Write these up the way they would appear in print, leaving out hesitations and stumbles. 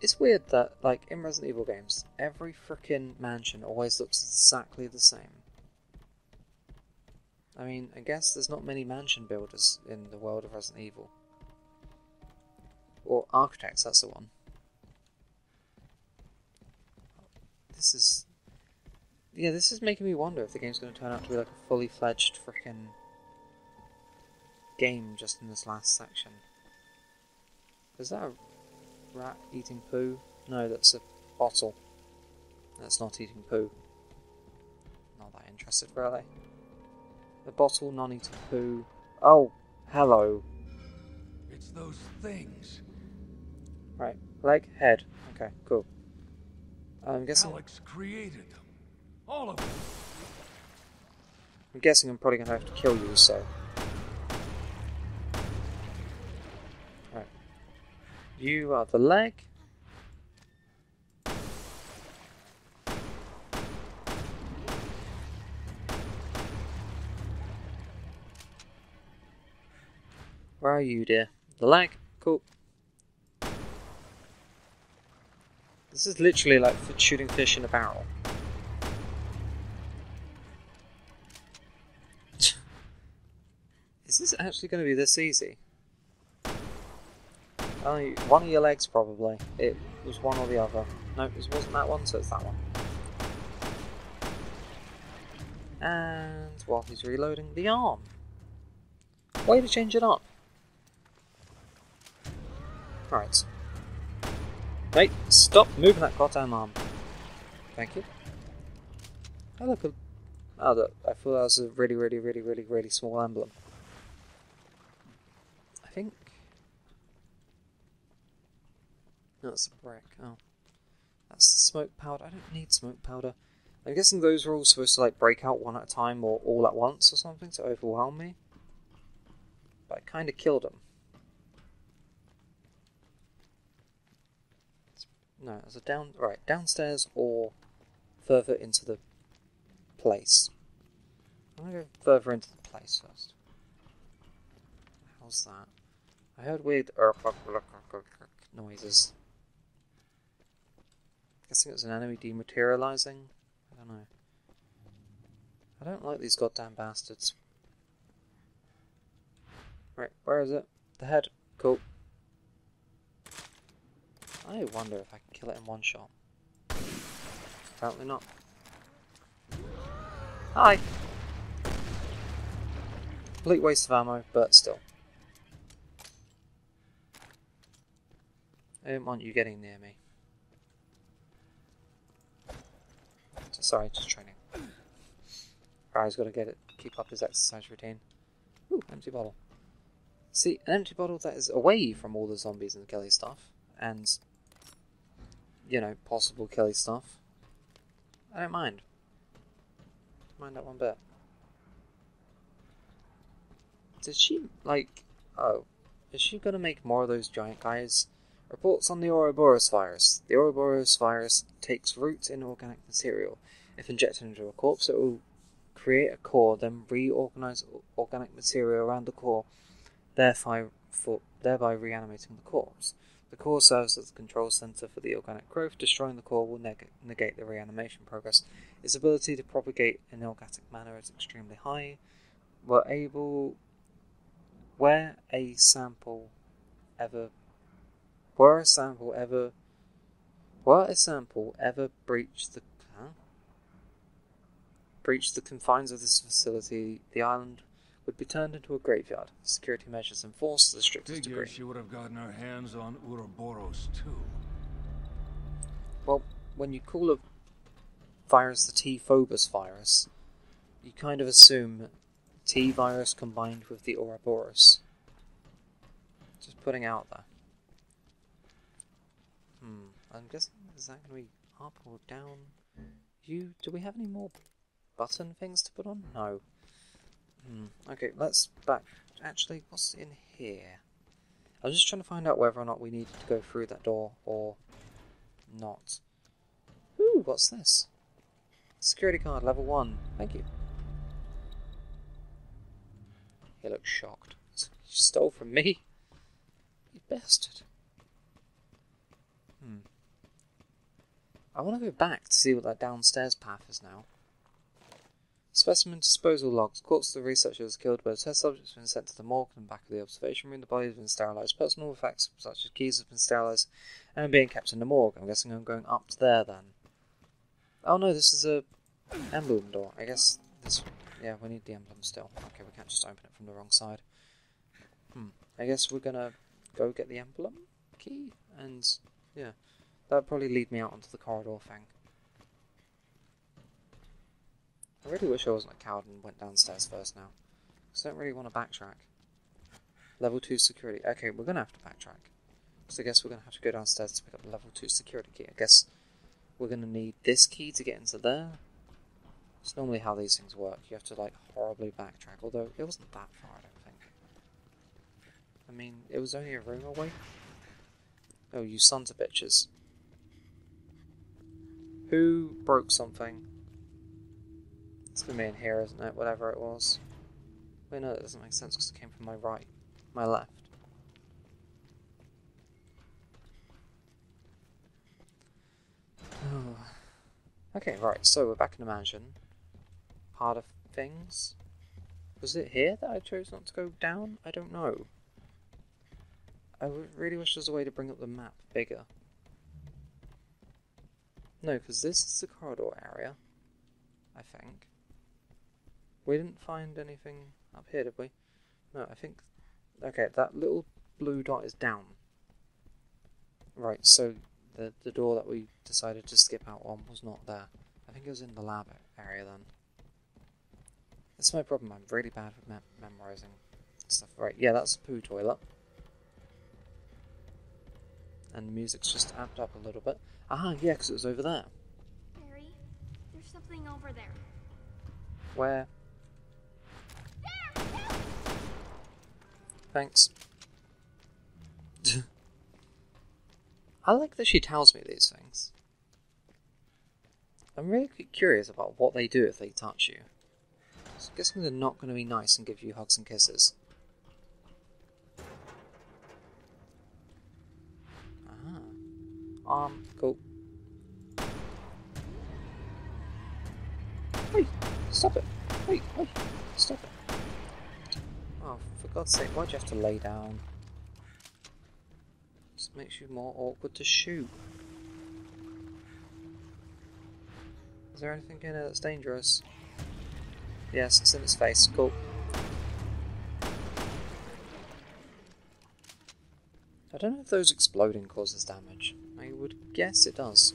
It's weird that, like, in Resident Evil games, every frickin' mansion always looks exactly the same. I mean, I guess there's not many mansion builders in the world of Resident Evil. Or architects, that's the one. This is... yeah, this is making me wonder if the game's going to turn out to be like a fully fledged frickin' game just in this last section. Is that a rat eating poo? No, that's a bottle. That's not eating poo. Not that interested, really. The bottle, non-eating poo. Oh, hello. It's those things. Right, leg, head. Okay, cool. I'm guessing Alex created them. All of them. I'm guessing I'm probably going to have to kill you, so. You are the leg. Where are you, dear? The leg. Cool. This is literally like shooting fish in a barrel. Is this actually going to be this easy? Only one of your legs, probably. It was one or the other. No, it wasn't that one, so it's that one. And while he's reloading, the arm. Way to change it up. Right. Mate, stop moving that goddamn arm. Thank you. Oh, look. Oh, look. I thought that was a really, really, really, really, really small emblem. I think. No, that's a brick. Oh. That's the smoke powder. I don't need smoke powder. I'm guessing those are all supposed to, like, break out one at a time or all at once or something to overwhelm me. But I kind of killed them. No, it's a down... right, downstairs or further into the place. I'm going to go further into the place first. How's that? I heard weird... noises. Guessing it was an enemy dematerializing? I don't know. I don't like these goddamn bastards. Right, where is it? The head. Cool. I wonder if I can kill it in one shot. Apparently not. Hi! Complete waste of ammo, but still. I didn't want you getting near me. Sorry, just training. Barry's got to get it. Keep up his exercise routine. Ooh, empty bottle. See, an empty bottle that is away from all the zombies and the killy stuff, and you know, possible killy stuff. I don't mind. That one bit. Did she like? Oh, is she gonna make more of those giant guys? Reports on the Ouroboros virus. The Ouroboros virus takes root in organic material. If injected into a corpse, it will create a core, then reorganize organic material around the core, thereby reanimating the corpse. The core serves as the control center for the organic growth. Destroying the core will negate the reanimation progress. Its ability to propagate in an organic manner is extremely high. Were a sample ever breached the confines of this facility, the island would be turned into a graveyard. Security measures enforced to the strictest degree. She would have gotten her hands on Ouroboros too. Well, when you call a virus the T-phobos virus, you kind of assume T-virus combined with the Ouroboros. Just putting out there. I'm guessing, is that going to be up or down? You, do we have any more button things to put on? No. Okay, let's back. Actually, what's in here? I was just trying to find out whether or not we needed to go through that door or not. Ooh, what's this? Security card, level 1. Thank you. He looks shocked. You stole from me? You bastard. I want to go back to see what that downstairs path is now. Specimen disposal logs. Corpse of the researcher was killed by the test subjects have been sent to the morgue and back of the observation room. The body has been sterilised. Personal effects such as keys have been sterilised and being kept in the morgue. I'm guessing I'm going up to there then. Oh no, this is a emblem door. I guess this... yeah, we need the emblem still. Okay, we can't just open it from the wrong side. I guess we're gonna go get the emblem key? And, yeah. That'll probably lead me out onto the corridor thing. I really wish I wasn't a coward and went downstairs first now. Because I don't really want to backtrack. Level 2 security. Okay, we're going to have to backtrack. So I guess we're going to have to go downstairs to pick up the level 2 security key. I guess we're going to need this key to get into there. It's normally how these things work. You have to, like, horribly backtrack. Although, it wasn't that far, I don't think. I mean, it was only a room away. Oh, you sons of bitches. Who broke something? It's gonna be in here, isn't it? Whatever it was. Wait, no, that doesn't make sense because it came from my right. My left. Oh. Okay, right, so we're back in the mansion. Part of things. Was it here that I chose not to go down? I don't know. I really wish there was a way to bring up the map bigger. No, because this is the corridor area. I think. We didn't find anything up here, did we? No, I think... okay, that little blue dot is down. Right, so the door that we decided to skip out on was not there. I think it was in the lab area then. That's my problem, I'm really bad with memorising stuff. Right, yeah, that's the poo toilet. And the music's just amped up a little bit. Aha, yeah, because it was over there. Something over there. Where? There, help! Thanks. I like that she tells me these things. I'm really curious about what they do if they touch you. So I'm guessing they're not going to be nice and give you hugs and kisses. Ah. Cool. Hey, stop it! Hey, stop it! Oh, for God's sake, why'd you have to lay down? Just makes you more awkward to shoot. Is there anything in there that's dangerous? Yes, it's in its face. Cool. I don't know if those exploding causes damage. I would guess it does.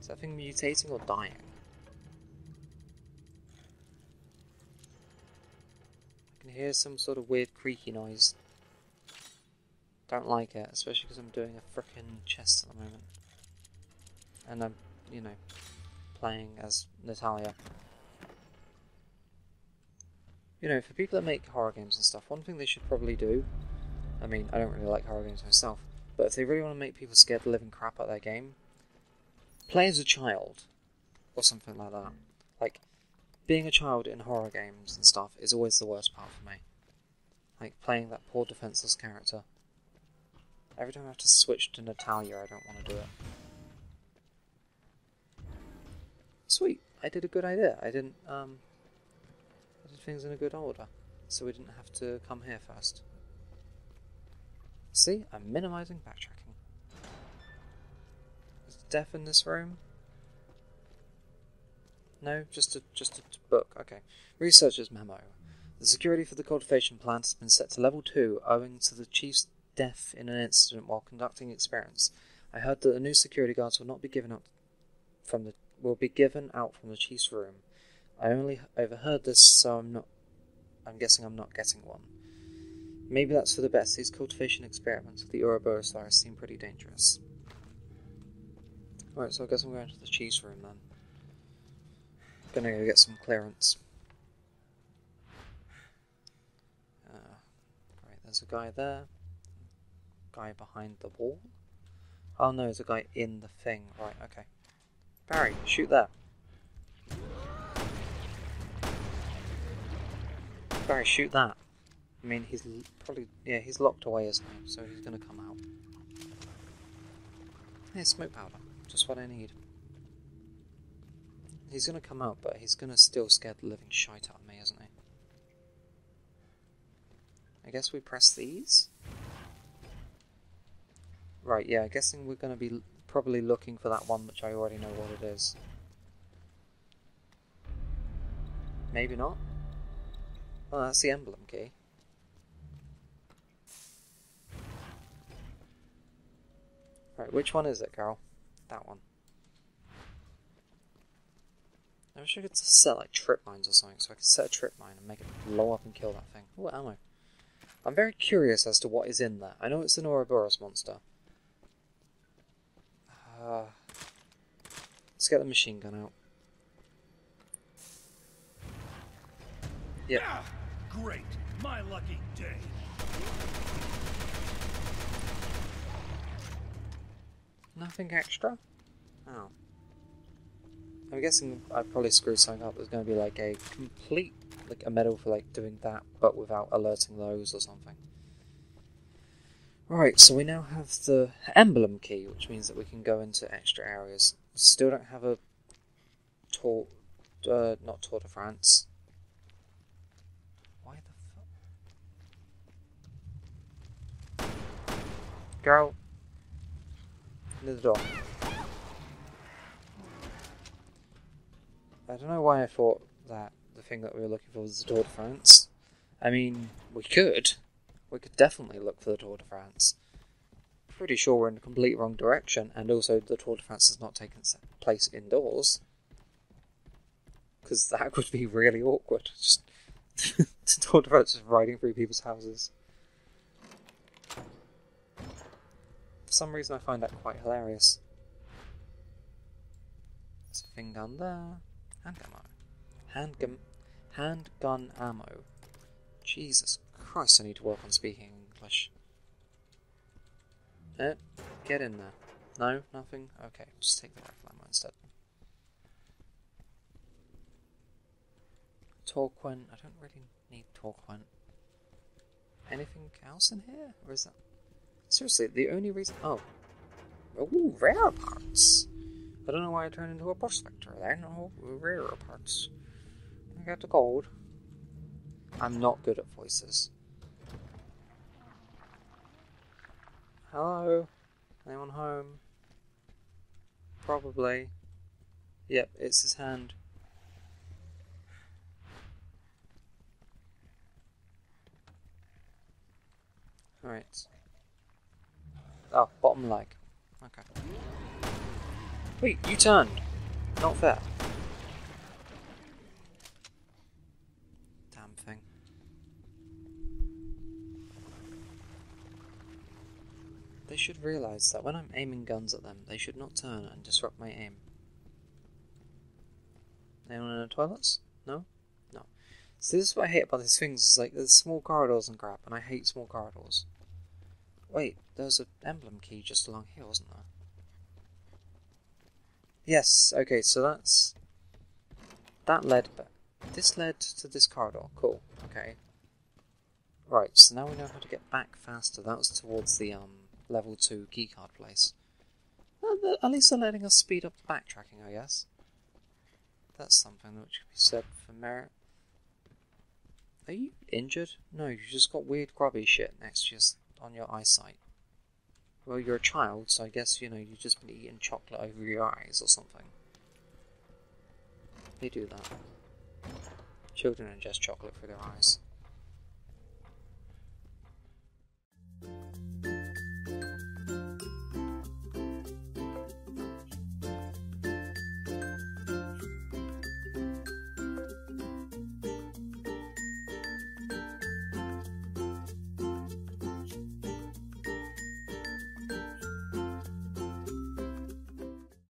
Is that thing mutating or dying? I can hear some sort of weird creaky noise. Don't like it, especially because I'm doing a frickin' chest at the moment. And I'm, you know, playing as Natalia. You know, for people that make horror games and stuff, one thing they should probably do... I mean, I don't really like horror games myself, but if they really want to make people scared the living crap out of their game, play as a child, or something like that. Like, being a child in horror games and stuff is always the worst part for me. Like, playing that poor defenseless character. Every time I have to switch to Natalia, I don't want to do it. Sweet, I did a good idea. I did things in a good order, so we didn't have to come here first. See, I'm minimizing backtracking. Death in this room? No, just a book. Okay. Researcher's memo. The security for the cultivation plant has been set to level 2 owing to the chief's death in an incident while conducting experiments. I heard that the new security guards will not be given out from the chief's room. I only overheard this, so I'm guessing I'm not getting one. Maybe that's for the best. These cultivation experiments with the Ouroboros virus seem pretty dangerous. Right, so I guess I'm going to the cheese room then. Gonna go get some clearance. Right, there's a guy there. Guy behind the wall. Oh no, there's a guy in the thing. Right, okay. Barry, shoot there. Barry, shoot that. I mean, he's probably... yeah, he's locked away, isn't he? So he's gonna come out. There's smoke powder. Just what I need. He's gonna come out, but he's gonna still scare the living shite out of me, isn't he? I guess we press these? Right, yeah, I'm guessing we're gonna be probably looking for that one which I already know what it is. Maybe not? Oh, that's the emblem key. Right, which one is it, Carol? That one. I wish I could set, like, trip mines or something, so I could set a trip mine and make it blow up and kill that thing. Ooh, ammo. I'm very curious as to what is in there. I know it's an Ouroboros monster. Let's get the machine gun out. Yep. Ah, great! My lucky day! Nothing extra? Oh. I'm guessing I probably screwed something up. There's going to be like a complete, like a medal for like doing that, but without alerting those or something. Right, so we now have the emblem key, which means that we can go into extra areas. Still don't have a tour, not Tour de France. Why the fuck? Girl. The door. I don't know why I thought that the thing that we were looking for was the Tour de France. I mean, we could definitely look for the Tour de France. Pretty sure we're in the complete wrong direction, and also the Tour de France has not taken place indoors, because that would be really awkward. Just the Tour de France is riding through people's houses. For some reason I find that quite hilarious. There's a thing down there. Handgun ammo. Jesus Christ, I need to work on speaking English. Get in there. No? Nothing? Okay, just take the rifle ammo instead. Torquin. I don't really need Torquin. Anything else in here? Or is that... Seriously, the only reason... Oh. Ooh, rare parts. I don't know why I turned into a prospector then. Oh, rare parts. I got the gold. I'm not good at voices. Hello? Anyone home? Probably. Yep, it's his hand. Alright. Oh, bottom leg. Okay. Wait, you turned. Not fair. Damn thing. They should realise that when I'm aiming guns at them, they should not turn and disrupt my aim. Anyone in the toilets? No? No. So this is what I hate about these things, is like, there's small corridors and crap, and I hate small corridors. Wait, there's an emblem key just along here, wasn't there? Yes, okay, so that's... That led... This led to this corridor, cool, okay. Right, so now we know how to get back faster. That was towards the level 2 keycard place. At least they're letting us speed up the backtracking, I guess. That's something which could be said for merit. Are you injured? No, you just got weird grubby shit next to you. On your eyesight. Well, you're a child, so I guess, you know, you've just been eating chocolate over your eyes or something. They do that. Children ingest chocolate through their eyes.